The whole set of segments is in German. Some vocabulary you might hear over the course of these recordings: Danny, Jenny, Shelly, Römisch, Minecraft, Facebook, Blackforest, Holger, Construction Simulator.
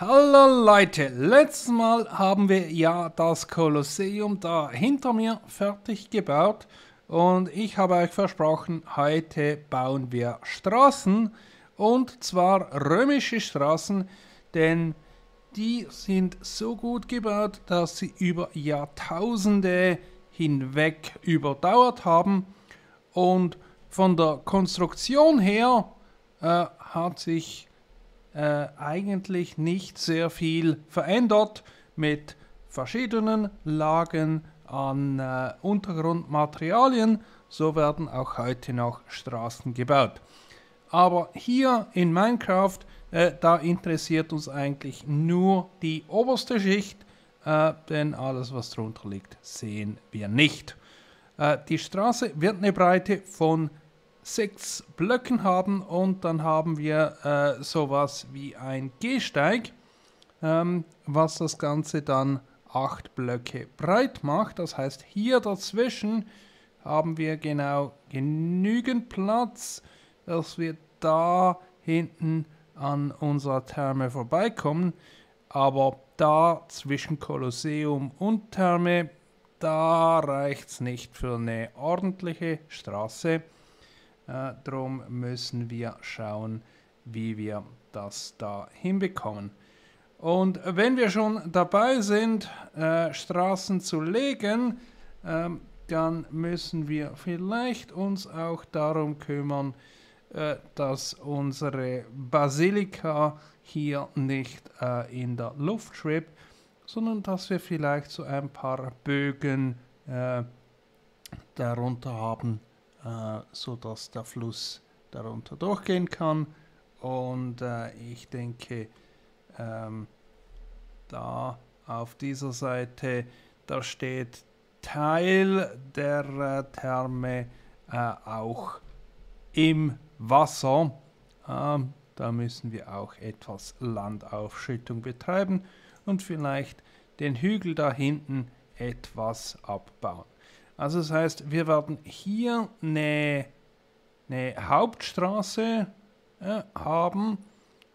Hallo Leute, letztes Mal haben wir ja das Kolosseum da hinter mir fertig gebaut und ich habe euch versprochen, heute bauen wir Straßen und zwar römische Straßen, denn die sind so gut gebaut, dass sie über Jahrtausende hinweg überdauert haben und von der Konstruktion her hat sich eigentlich nicht sehr viel verändert mit verschiedenen Lagen an Untergrundmaterialien. So werden auch heute noch Straßen gebaut. Aber hier in Minecraft, da interessiert uns eigentlich nur die oberste Schicht, denn alles, was drunter liegt, sehen wir nicht. Die Straße wird eine Breite von 6 Blöcken haben und dann haben wir sowas wie ein Gehsteig, was das Ganze dann 8 Blöcke breit macht. Das heißt, hier dazwischen haben wir genau genügend Platz, dass wir da hinten an unserer Therme vorbeikommen. Aber da zwischen Kolosseum und Therme, da reicht es nicht für eine ordentliche Straße. Darum müssen wir schauen, wie wir das da hinbekommen. Und wenn wir schon dabei sind, Straßen zu legen, dann müssen wir vielleicht uns auch darum kümmern, dass unsere Basilika hier nicht in der Luft schwebt, sondern dass wir vielleicht so ein paar Bögen darunter haben, so dass der Fluss darunter durchgehen kann. Und ich denke, da auf dieser Seite, da steht Teil der Therme auch im Wasser. Da müssen wir auch etwas Landaufschüttung betreiben und vielleicht den Hügel da hinten etwas abbauen. Also das heißt, wir werden hier eine Hauptstraße haben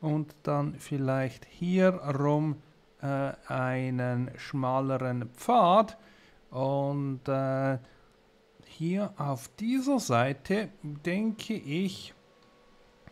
und dann vielleicht hier rum einen schmaleren Pfad. Und hier auf dieser Seite, denke ich,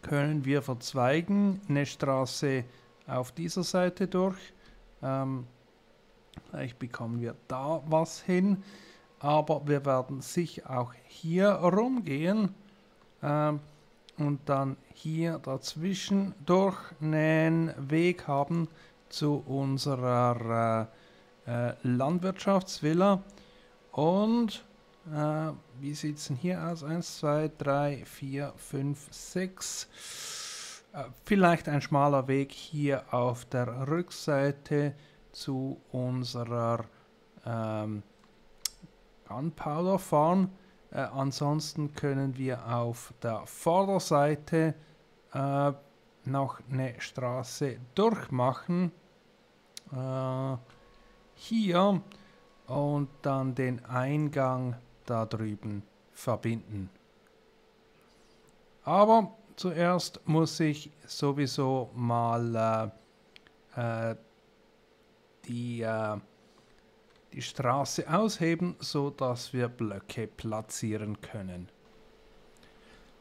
können wir verzweigen, eine Straße auf dieser Seite durch. Vielleicht bekommen wir da was hin. Aber wir werden sicher auch hier rumgehen und dann hier dazwischen durch einen Weg haben zu unserer Landwirtschaftsvilla. Und wie sieht es denn hier aus? 1, 2, 3, 4, 5, 6. Vielleicht ein schmaler Weg hier auf der Rückseite zu unserer Gunpowder fahren. Ansonsten können wir auf der Vorderseite noch eine Straße durchmachen. Hier und dann den Eingang da drüben verbinden. Aber zuerst muss ich sowieso mal die Straße ausheben, so dass wir Blöcke platzieren können.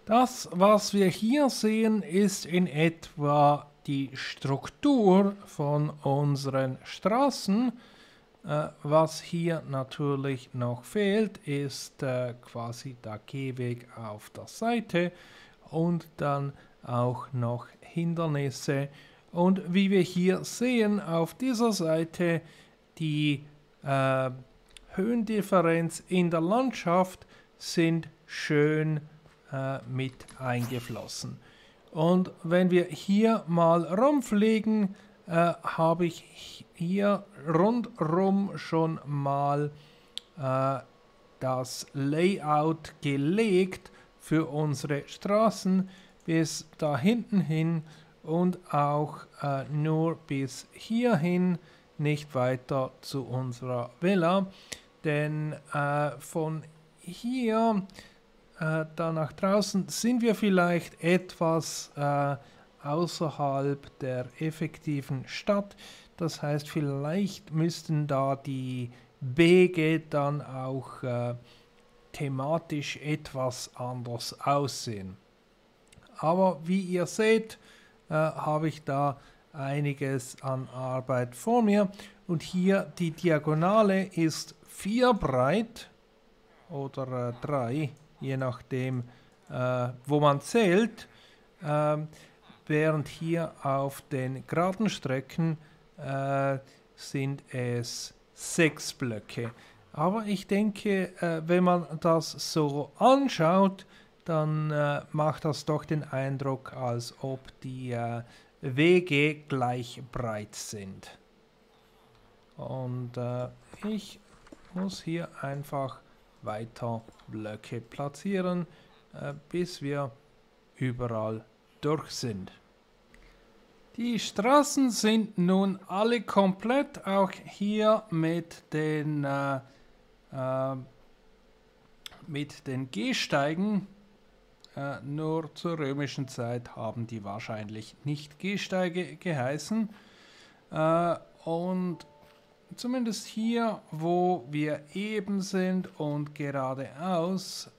Das, was wir hier sehen, ist in etwa die Struktur von unseren Straßen. Was hier natürlich noch fehlt, ist quasi der Gehweg auf der Seite und dann auch noch Hindernisse. Und wie wir hier sehen, auf dieser Seite die Höhendifferenz in der Landschaft sind schön mit eingeflossen. Und wenn wir hier mal rumfliegen, habe ich hier rundrum schon mal das Layout gelegt für unsere Straßen bis da hinten hin und auch nur bis hierhin, nicht weiter zu unserer Villa, denn von hier da nach draußen sind wir vielleicht etwas außerhalb der effektiven Stadt. Das heißt, vielleicht müssten da die Wege dann auch thematisch etwas anders aussehen. Aber wie ihr seht, habe ich da einiges an Arbeit vor mir. Und hier die Diagonale ist 4 breit oder 3, je nachdem wo man zählt. Während hier auf den geraden Strecken sind es 6 Blöcke. Aber ich denke, wenn man das so anschaut, dann macht das doch den Eindruck, als ob die Wege gleich breit sind. Und ich muss hier einfach weiter Blöcke platzieren, bis wir überall durch sind. Die Straßen sind nun alle komplett, auch hier mit den Gehsteigen. Nur zur römischen Zeit haben die wahrscheinlich nicht Gehsteige geheißen. Und zumindest hier, wo wir eben sind und geradeaus,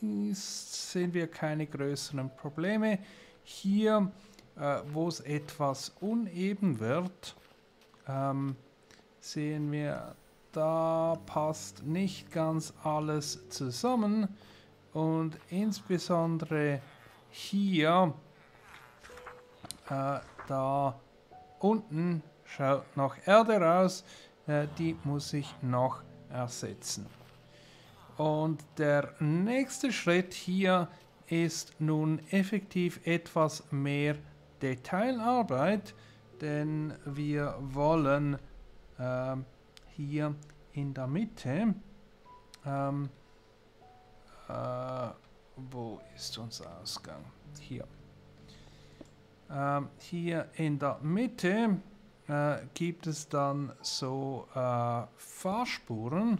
sehen wir keine größeren Probleme. Hier, wo es etwas uneben wird, sehen wir, da passt nicht ganz alles zusammen. Und insbesondere hier, da unten schaut noch Erde raus, die muss ich noch ersetzen. Und der nächste Schritt hier ist nun effektiv etwas mehr Detailarbeit, denn wir wollen hier in der Mitte, wo ist unser Ausgang? Hier. Hier in der Mitte gibt es dann so Fahrspuren.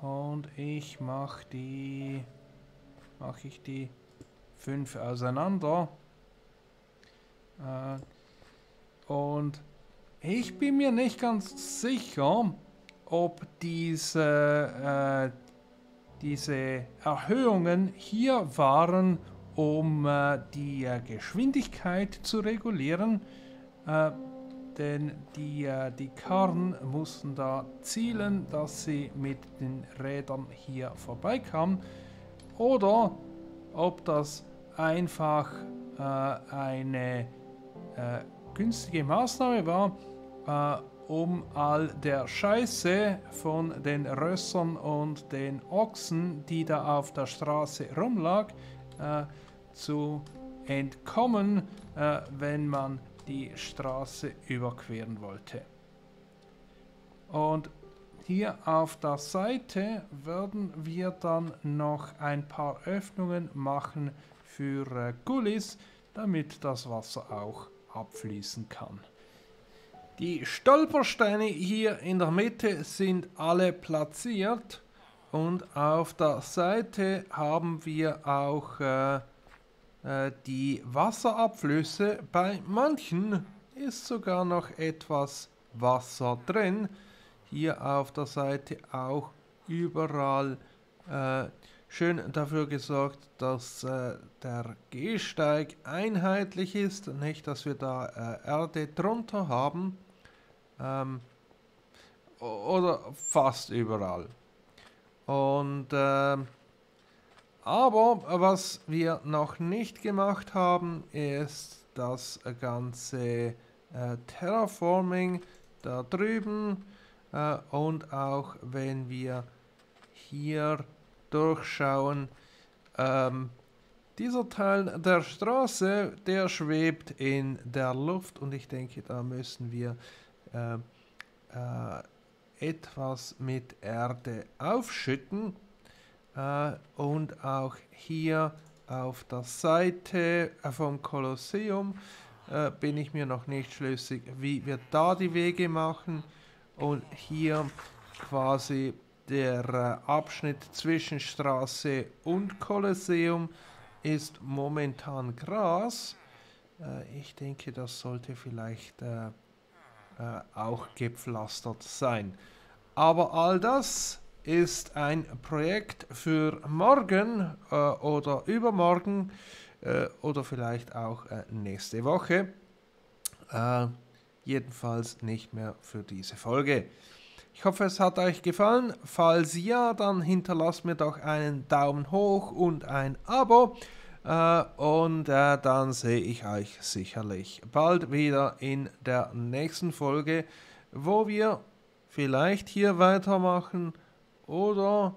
Und ich mache die 5 auseinander. Und ich bin mir nicht ganz sicher, ob diese Erhöhungen hier waren, um die Geschwindigkeit zu regulieren. Denn die Karren mussten da zielen, dass sie mit den Rädern hier vorbeikamen. Oder ob das einfach eine günstige Maßnahme war, um all der Scheiße von den Rössern und den Ochsen, die da auf der Straße rumlag, zu entkommen, wenn man die Straße überqueren wollte. Und hier auf der Seite werden wir dann noch ein paar Öffnungen machen für Gullis, damit das Wasser auch abfließen kann. Die Stolpersteine hier in der Mitte sind alle platziert und auf der Seite haben wir auch die Wasserabflüsse. Bei manchen ist sogar noch etwas Wasser drin. Hier auf der Seite auch überall schön dafür gesorgt, dass der Gehsteig einheitlich ist. Nicht, dass wir da Erde drunter haben. Oder fast überall. Und aber was wir noch nicht gemacht haben, ist das ganze Terraforming da drüben. Und auch wenn wir hier durchschauen, dieser Teil der Straße, der schwebt in der Luft. Und ich denke, da müssen wir etwas mit Erde aufschütten. Und auch hier auf der Seite vom Kolosseum bin ich mir noch nicht schlüssig, wie wir da die Wege machen. Und hier quasi der Abschnitt zwischen Straße und Kolosseum ist momentan Gras. Ich denke, das sollte vielleicht auch gepflastert sein. Aber all das ist ein Projekt für morgen oder übermorgen oder vielleicht auch nächste Woche. Jedenfalls nicht mehr für diese Folge. Ich hoffe, es hat euch gefallen. Falls ja, dann hinterlasst mir doch einen Daumen hoch und ein Abo. Und dann sehe ich euch sicherlich bald wieder in der nächsten Folge, wo wir vielleicht hier weitermachen oder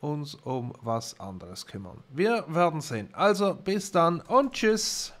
uns um was anderes kümmern. Wir werden sehen. Also bis dann und tschüss.